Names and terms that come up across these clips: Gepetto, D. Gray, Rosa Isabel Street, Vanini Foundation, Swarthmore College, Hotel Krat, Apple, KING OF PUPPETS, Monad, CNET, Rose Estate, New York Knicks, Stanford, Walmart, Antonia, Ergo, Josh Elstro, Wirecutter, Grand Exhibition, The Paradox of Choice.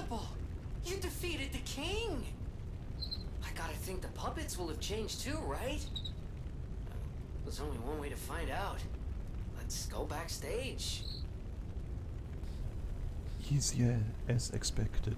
incredible! You defeated the king! I gotta think the puppets will have changed too, right? There's only one way to find out. Let's go backstage. Easier as expected.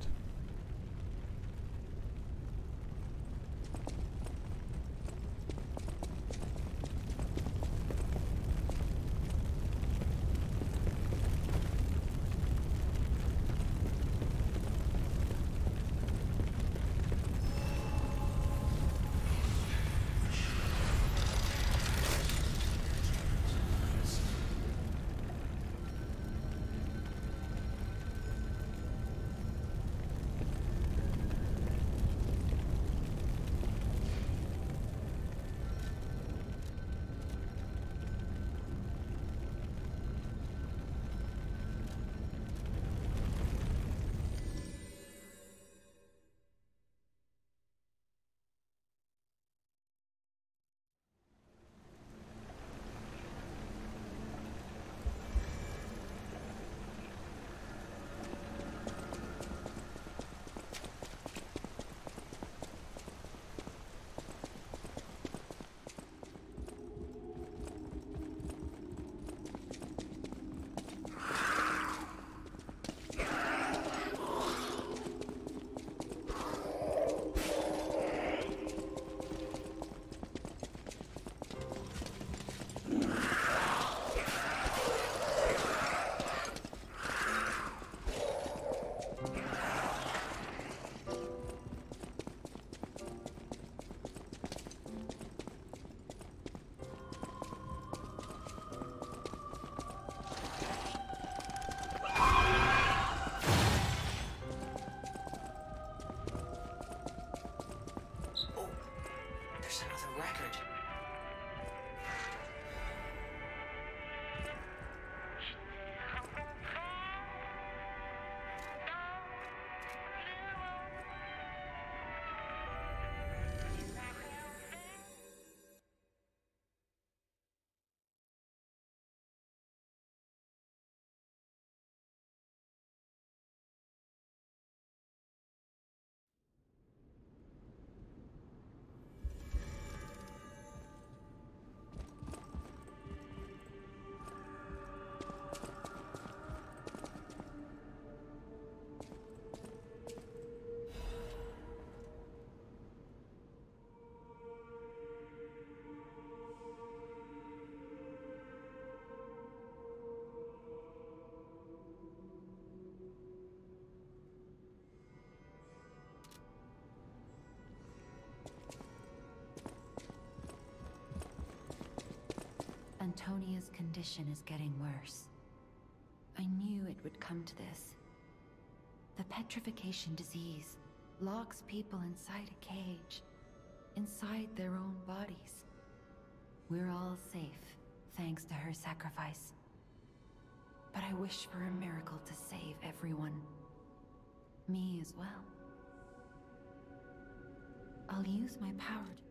Antonia's condition is getting worse. I knew it would come to this. The petrification disease locks people inside a cage, inside their own bodies. We're all safe, thanks to her sacrifice. But I wish for a miracle to save everyone. Me as well. I'll use my power to...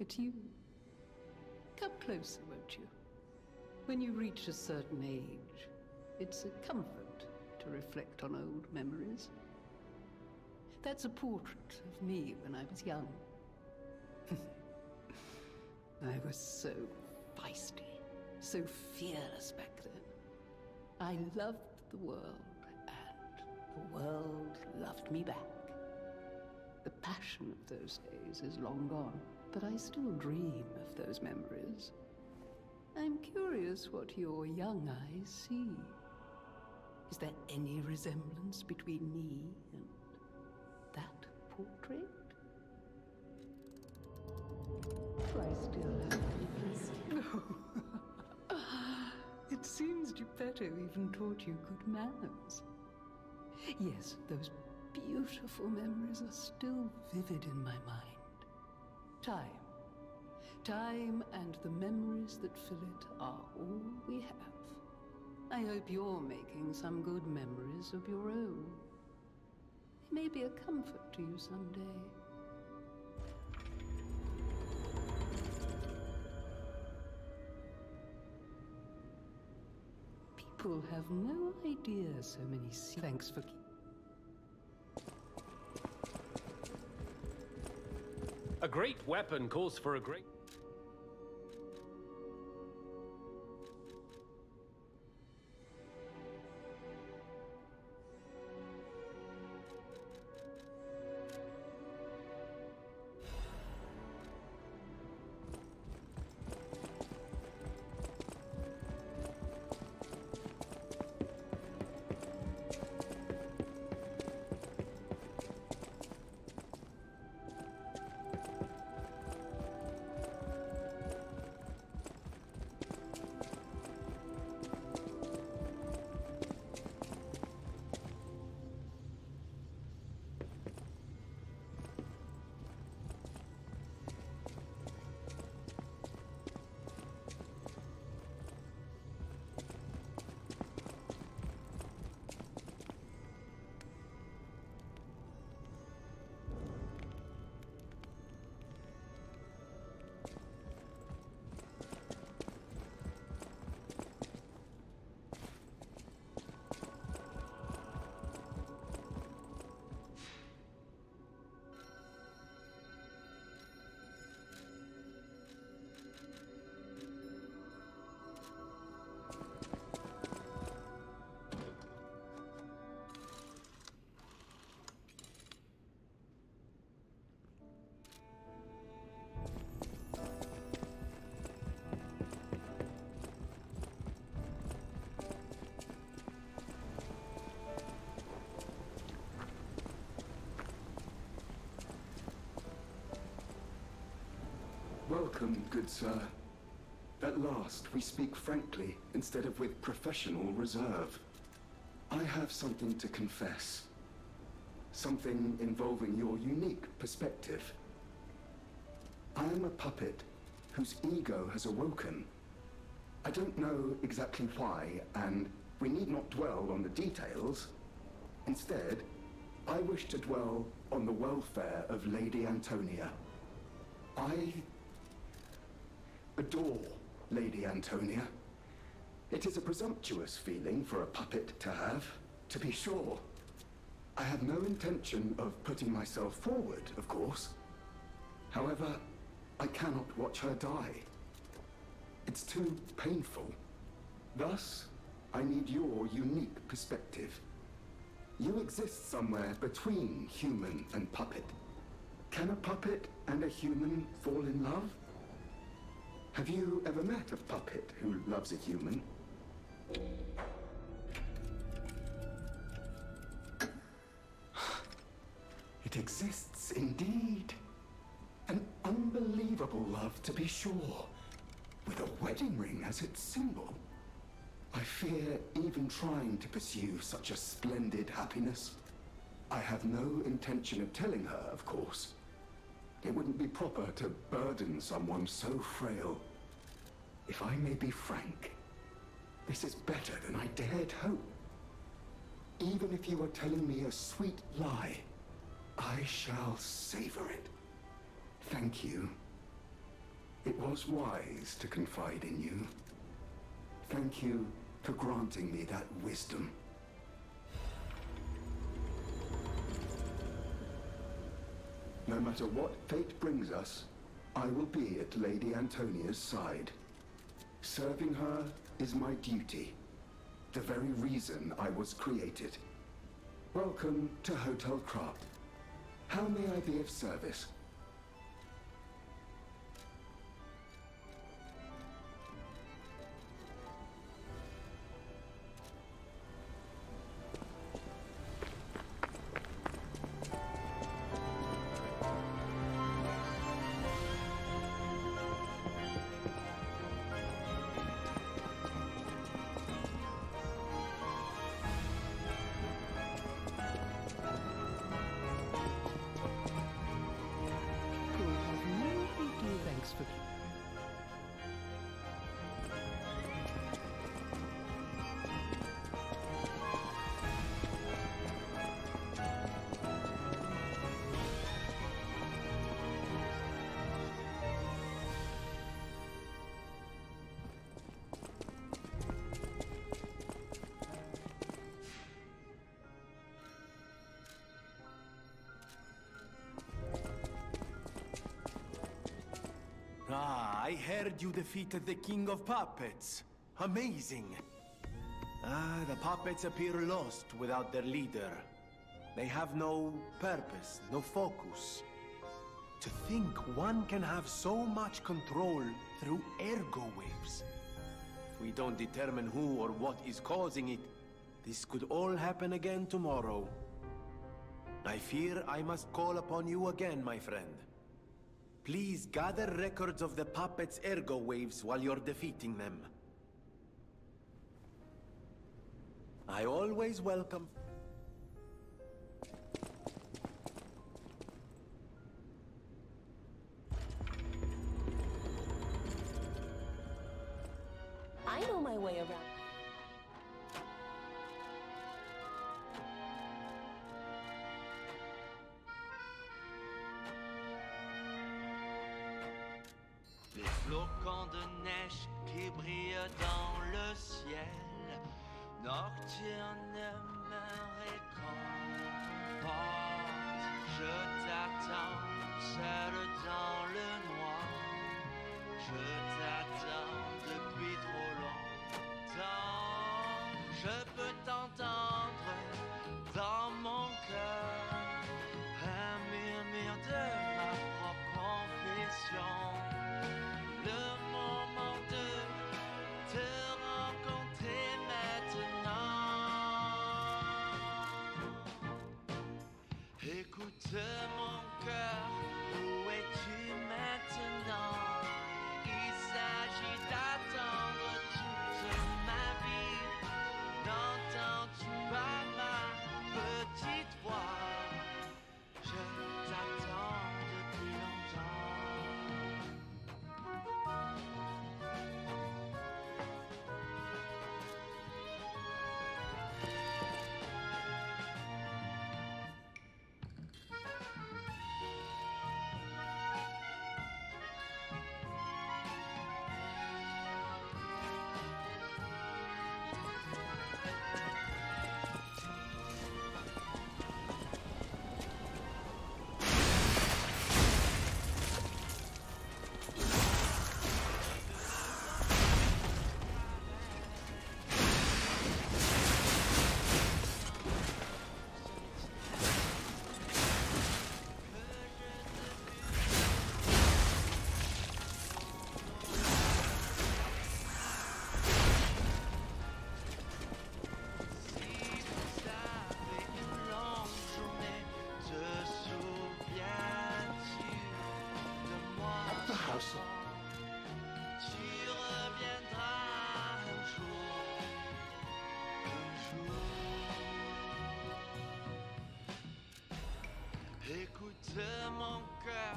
It's you. Come closer, won't you? When you reach a certain age, it's a comfort to reflect on old memories. That's a portrait of me when I was young. I was so feisty, so fearless back then. I loved the world, and the world loved me back. The passion of those days is long gone. But I still dream of those memories. I'm curious what your young eyes see. Is there any resemblance between me and that portrait? I still have it. It seems Gepetto even taught you good manners. Yes, those beautiful memories are still vivid in my mind. Time and the memories that fill it are all we have. I hope you're making some good memories of your own. It may be a comfort to you someday. People have no idea so many secrets. Thanks for keeping. A great weapon calls for a great... Welcome, good sir. At last, we speak frankly instead of with professional reserve. I have something to confess. Something involving your unique perspective. I am a puppet whose ego has awoken. I don't know exactly why, and we need not dwell on the details. Instead, I wish to dwell on the welfare of Lady Antonia. I adore Lady Antonia. It is a presumptuous feeling for a puppet to have, to be sure. I have no intention of putting myself forward, of course. However, I cannot watch her die. It's too painful. Thus, I need your unique perspective. You exist somewhere between human and puppet. Can a puppet and a human fall in love? Have you ever met a puppet who loves a human? It exists indeed. An unbelievable love, to be sure, with a wedding ring as its symbol. I fear even trying to pursue such a splendid happiness. I have no intention of telling her, of course. It wouldn't be proper to burden someone so frail. If I may be frank, this is better than I dared hope. Even if you are telling me a sweet lie, I shall savor it. Thank you. It was wise to confide in you. Thank you for granting me that wisdom. No matter what fate brings us, I will be at Lady Antonia's side. Serving her is my duty, the very reason I was created. Welcome to Hotel Krat. How may I be of service? Ah, I heard you defeated the King of Puppets. Amazing. Ah, the puppets appear lost without their leader. They have no purpose, no focus. To think one can have so much control through ergo waves. If we don't determine who or what is causing it, this could all happen again tomorrow. I fear I must call upon you again, my friend. Please gather records of the puppets' ergo waves while you're defeating them. I always welcome... I know my way around. Les flocons de neige qui brillent dans le ciel, nocturne me réconforte. Je t'attends, seul dans le noir. Je t'attends depuis trop longtemps. Je peux t'entendre dans mon cœur, un murmure de ma propre confession. De mon cœur, où es-tu maintenant? Il s'agit d'attendre toute ma vie. N'entends-tu pas ma petite voix? Je t'attends depuis mon cœur,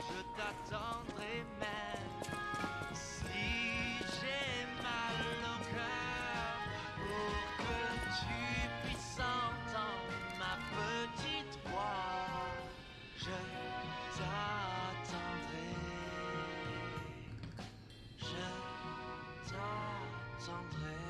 je t'attendrai même si j'ai mal au cœur, pour que tu puisses entendre ma petite voix. Je t'attendrai, je t'attendrai.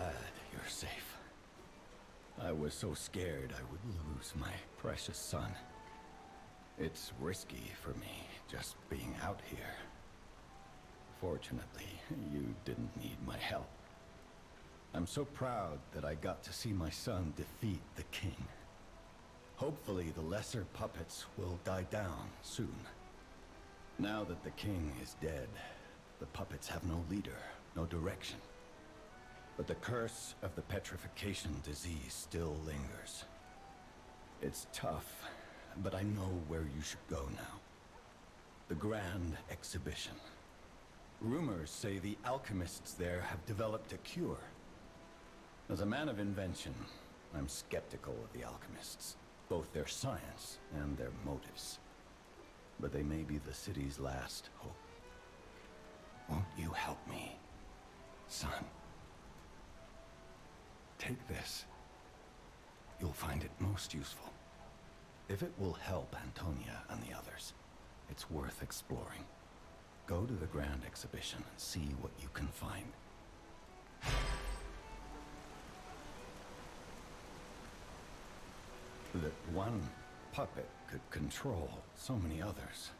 glad you're safe. I was so scared I would lose my precious son. It's risky for me just being out here. Fortunately, you didn't need my help. I'm so proud that I got to see my son defeat the king. Hopefully the lesser puppets will die down soon. Now that the king is dead, the puppets have no leader, no direction. But the curse of the petrification disease still lingers. It's tough, but I know where you should go now. The Grand Exhibition. Rumors say the alchemists there have developed a cure. As a man of invention, I'm skeptical of the alchemists, both their science and their motives. But they may be the city's last hope. Won't you help me, son? Take this. You'll find it most useful. If it will help Antonia and the others, it's worth exploring. Go to the Grand Exhibition and see what you can find. That one puppet could control so many others.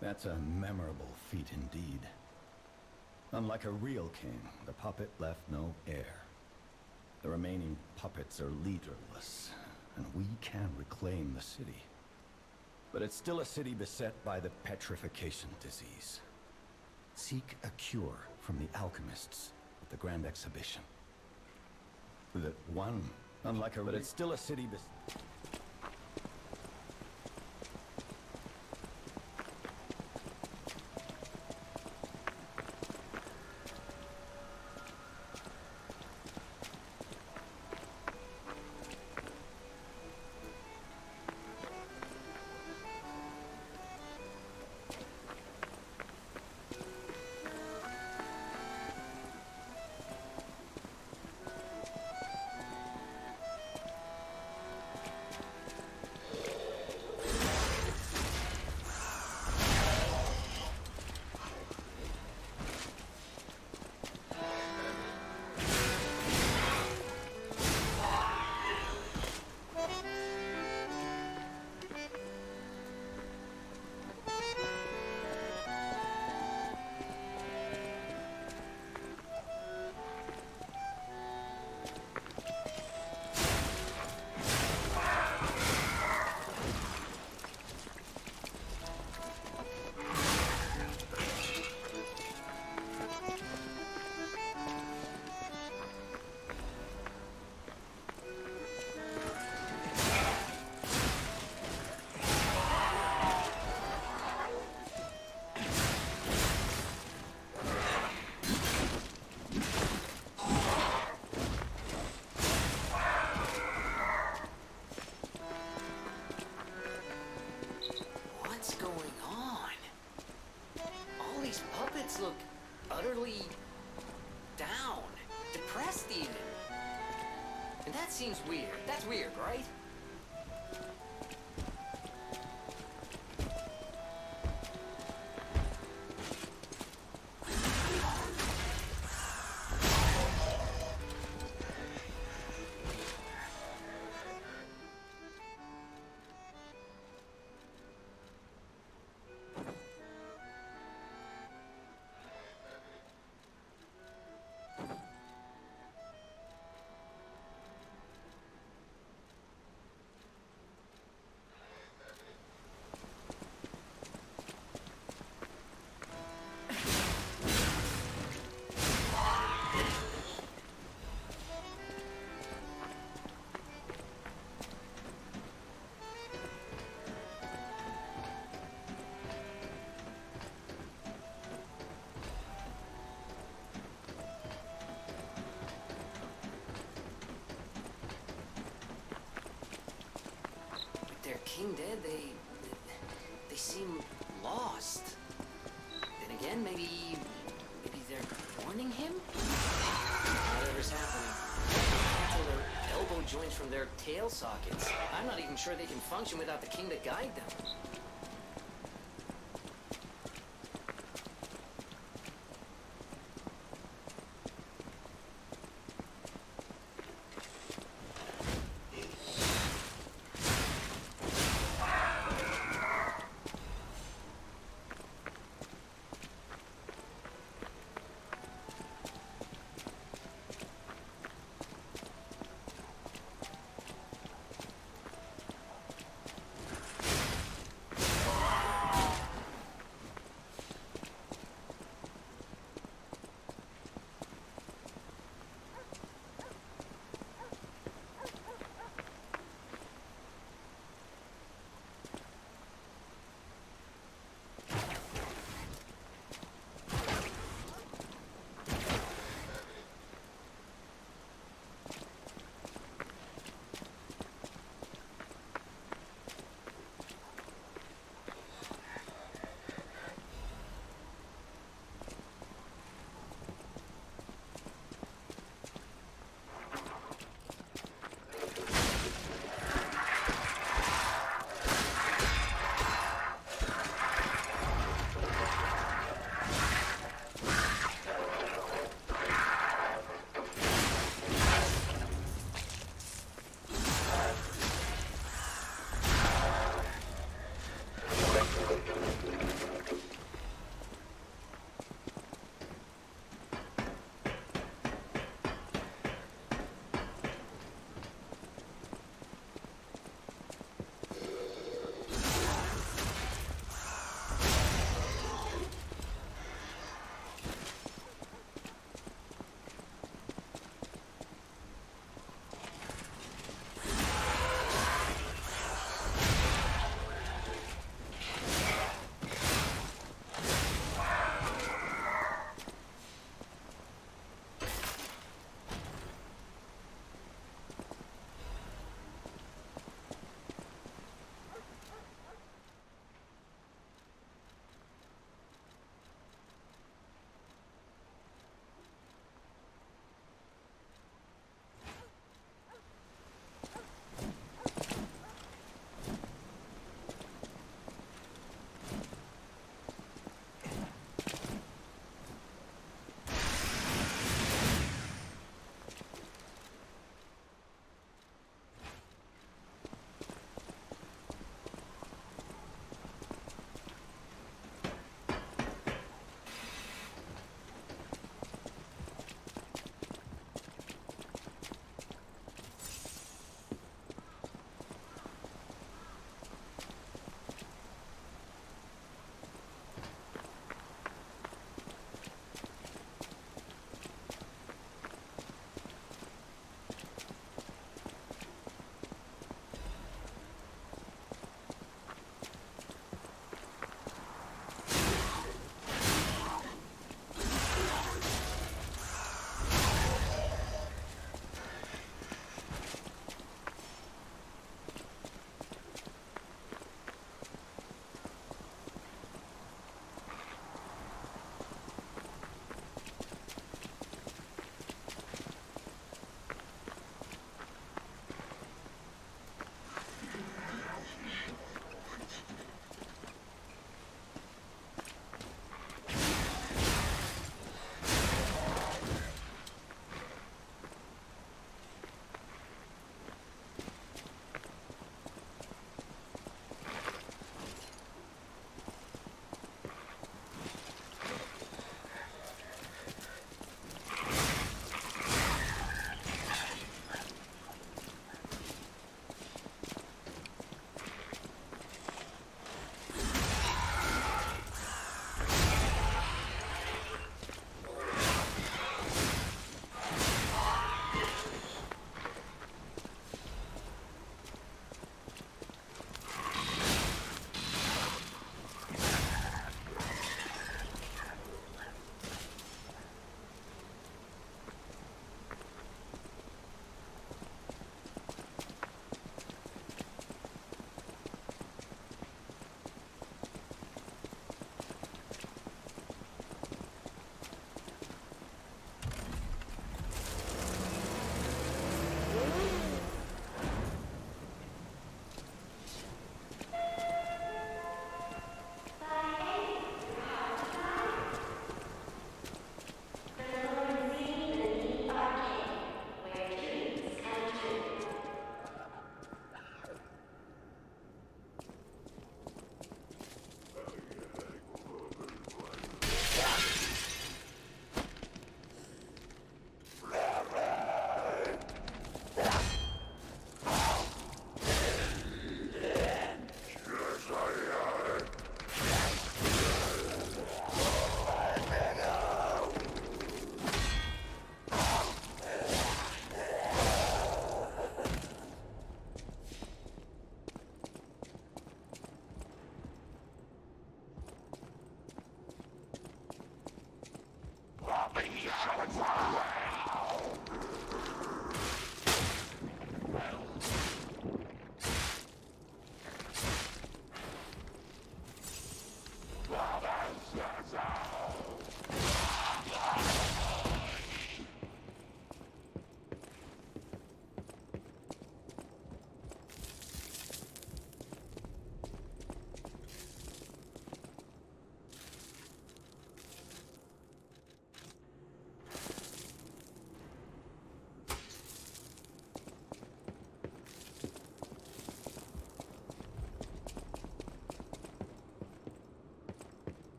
That's a memorable feat indeed. Unlike a real king, the puppet left no heir. The remaining puppets are leaderless, and we can reclaim the city. But it's still a city beset by the petrification disease. Seek a cure from the alchemists at the Grand Exhibition. That one, unlike her, but it's still a city beset. Look utterly down, depressed even. And that seems weird. That's weird, right? King dead, they seem lost. Then again, maybe they're warning him? Whatever's happening. All their elbow joints from their tail sockets. I'm not even sure they can function without the king to guide them.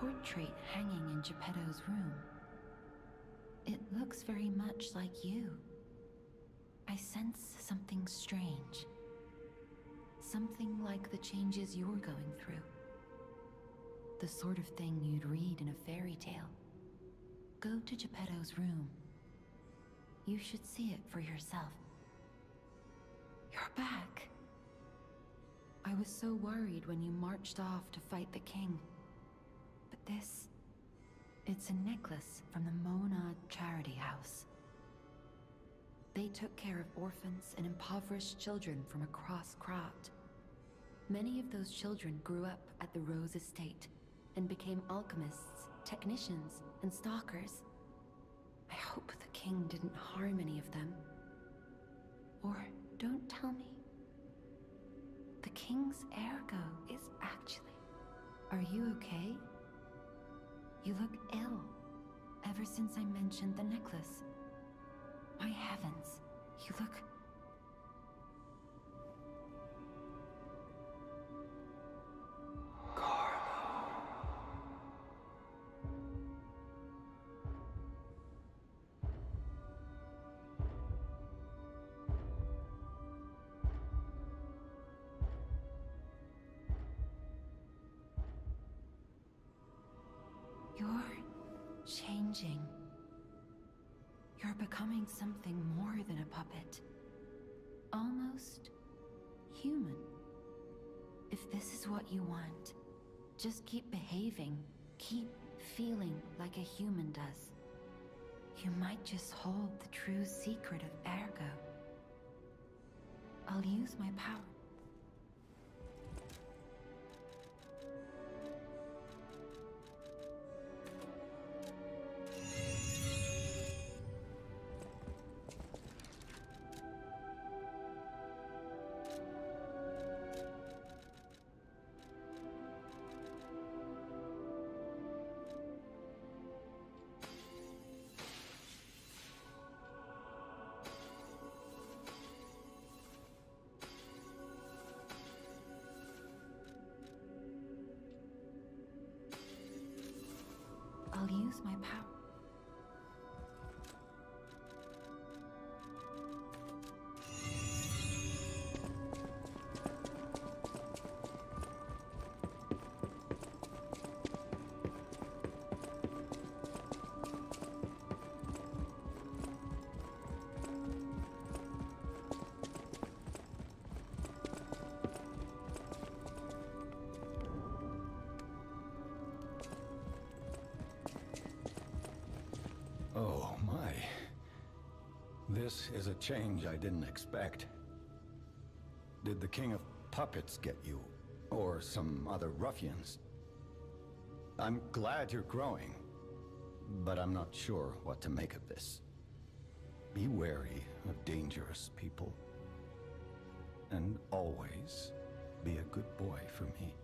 portrait hanging in Geppetto's room. It looks very much like you. I sense something strange. Something like the changes you're going through. The sort of thing you'd read in a fairy tale. Go to Geppetto's room. You should see it for yourself. You're back. I was so worried when you marched off to fight the king. But this... it's a necklace from the Monad charity house. They took care of orphans and impoverished children from across Krat. Many of those children grew up at the Rose Estate and became alchemists, technicians, and stalkers. I hope the king didn't harm any of them. Or don't tell me. The king's Ergo is actually... Are you okay? You look ill, ever since I mentioned the necklace. My heavens, you look... You're becoming something more than a puppet. Almost human. If this is what you want, just keep behaving, keep feeling like a human does. You might just hold the true secret of Ergo. I'll use my power. I'll use my power. This is a change I didn't expect. Did the King of Puppets get you? Or some other ruffians? I'm glad you're growing, but I'm not sure what to make of this. Be wary of dangerous people. And always be a good boy for me.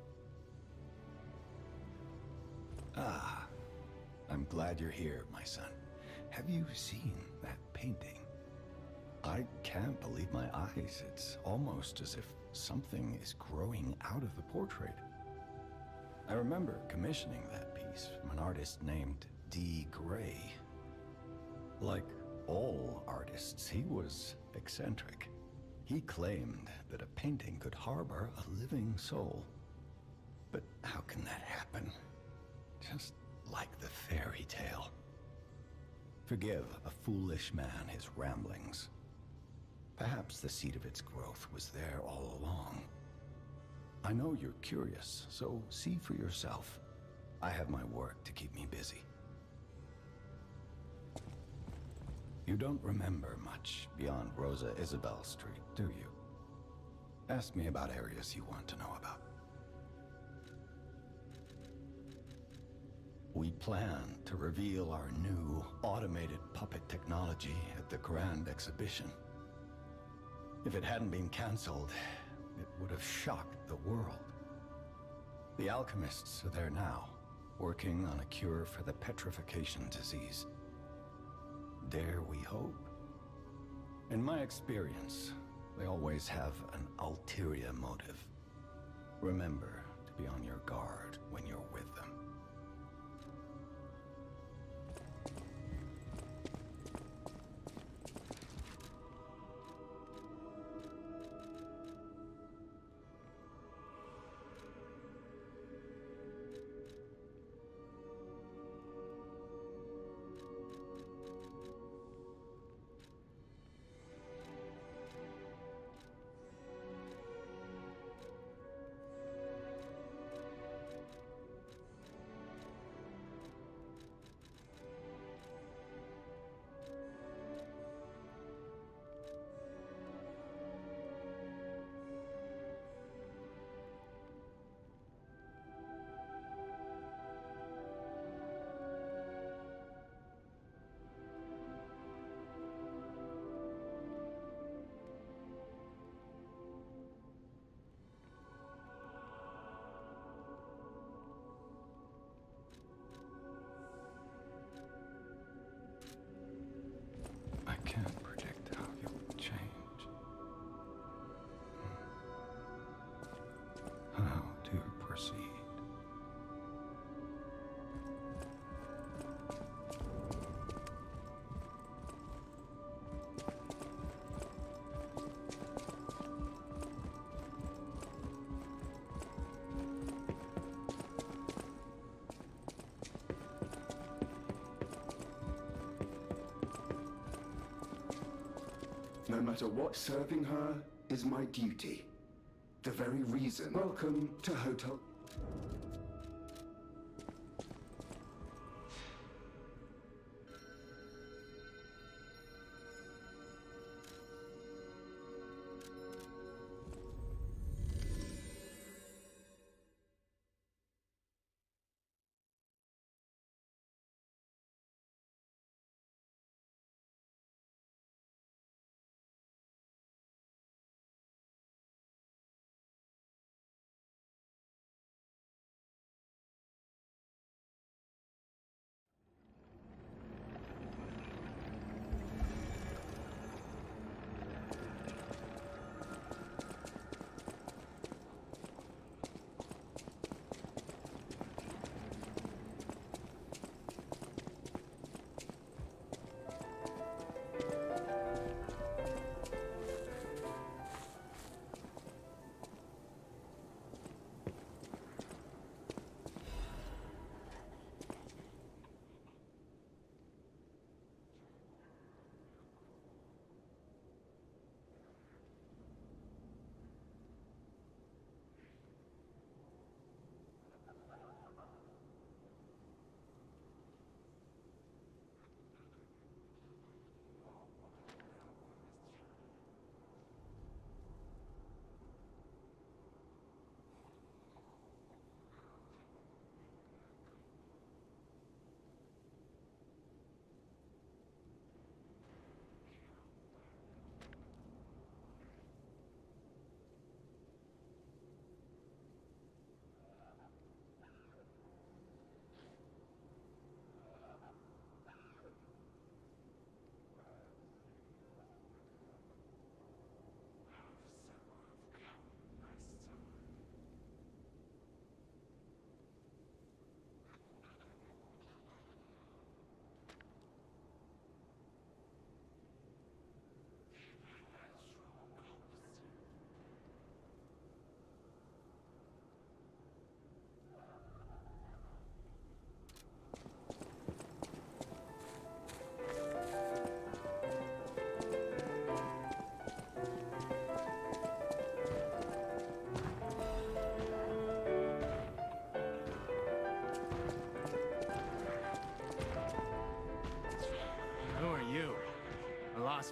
Ah, I'm glad you're here, my son. Have you seen that painting? I can't believe my eyes. It's almost as if something is growing out of the portrait. I remember commissioning that piece from an artist named D. Gray. Like all artists, he was eccentric. He claimed that a painting could harbor a living soul. But how can that happen? Just like the fairy tale. Forgive a foolish man his ramblings. Perhaps the seed of its growth was there all along. I know you're curious, so see for yourself. I have my work to keep me busy. You don't remember much beyond Rosa Isabel Street, do you? Ask me about areas you want to know about. We plan to reveal our new automated puppet technology at the Grand Exhibition. If it hadn't been cancelled, it would have shocked the world. The alchemists are there now, working on a cure for the petrification disease. Dare we hope? In my experience, they always have an ulterior motive. Remember to be on your guard when you're with them. no matter what, serving her is my duty. The very reason. Welcome to Hotel.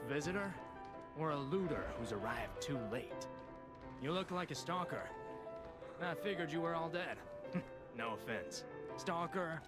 Visitor, or a looter who's arrived too late? You look like a stalker. I figured you were all dead. No offense. Stalker.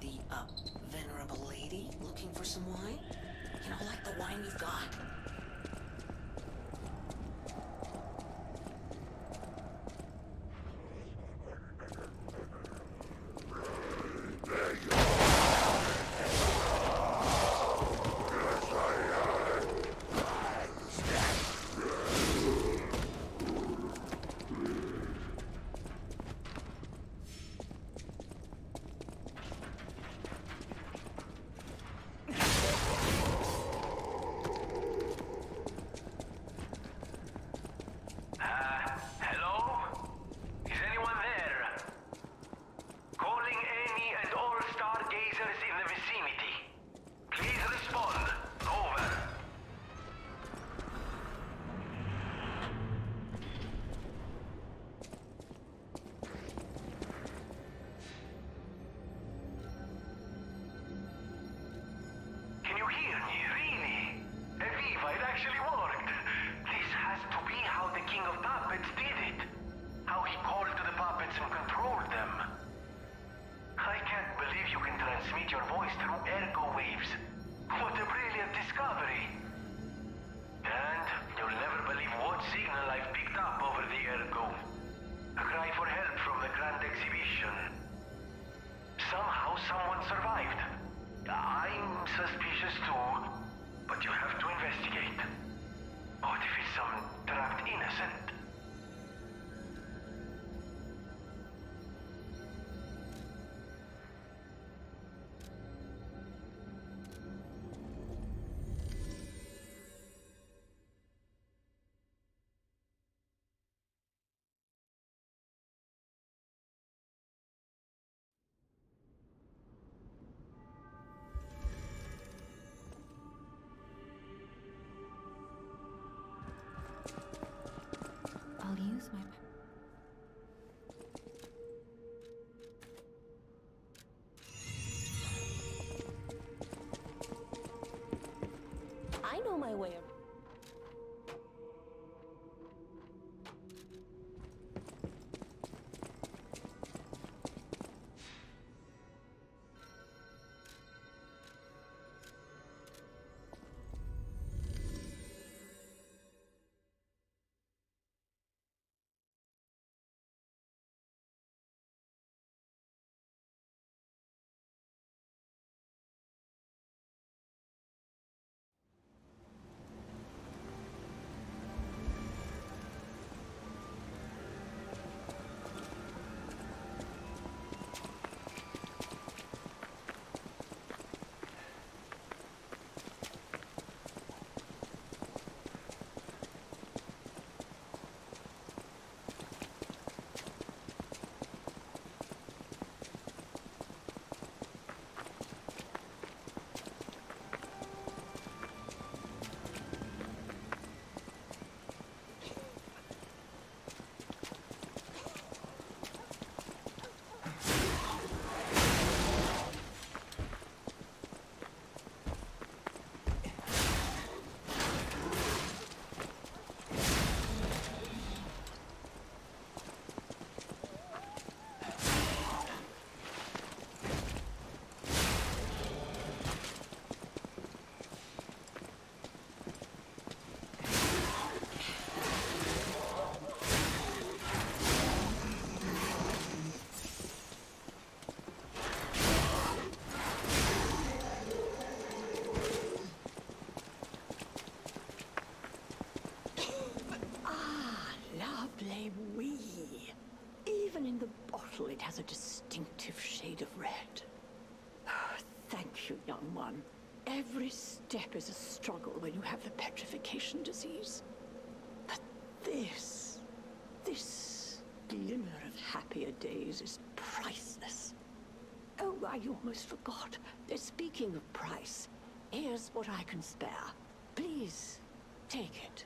the venerable lady looking for some wine? You know, like the wine you've got? I know my way around. It has a distinctive shade of red. Oh, thank you, young one. Every step is a struggle when you have the petrification disease. But this glimmer of happier days is priceless. Oh, I almost forgot. Speaking of price, here's what I can spare. Please, take it.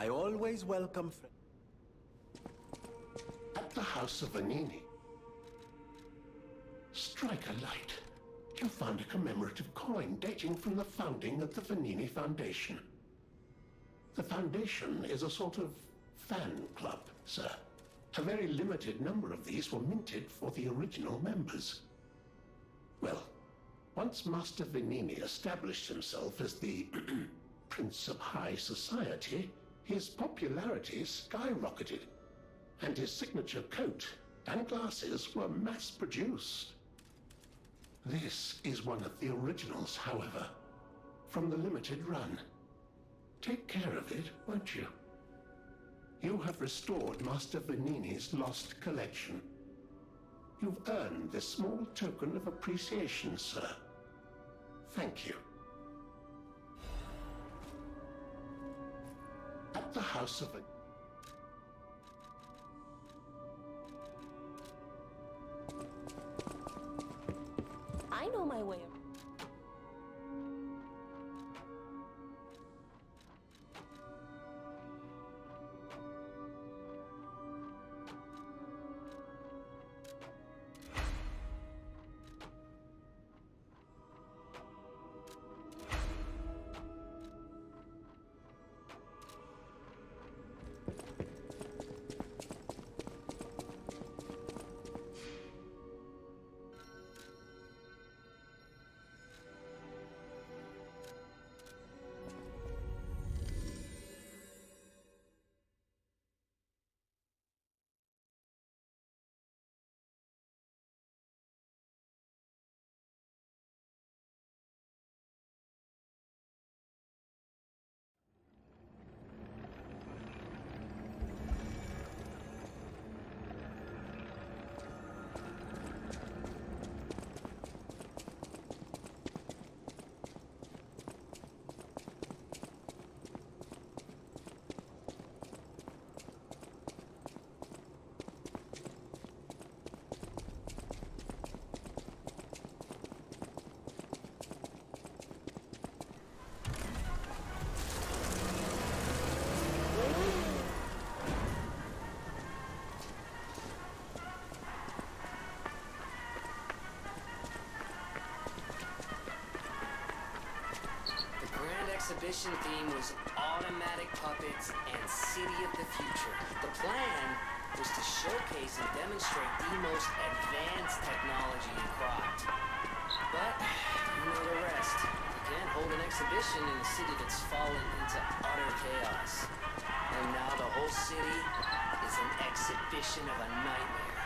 I always welcome friends. At the house of Vanini. Strike a light. You found a commemorative coin dating from the founding of the Vanini Foundation. The Foundation is a sort of fan club, sir. A very limited number of these were minted for the original members. Well, once Master Vanini established himself as the Prince of High Society, his popularity skyrocketed, and his signature coat and glasses were mass-produced. This is one of the originals, however, from the limited run. Take care of it, won't you? You have restored Master Vanini's lost collection. You've earned this small token of appreciation, sir. Thank you. At the house of... I know my way around. The exhibition theme was automatic puppets and city of the future. The plan was to showcase and demonstrate the most advanced technology in Krat. But, you know the rest. You can't hold an exhibition in a city that's fallen into utter chaos. And now the whole city is an exhibition of a nightmare.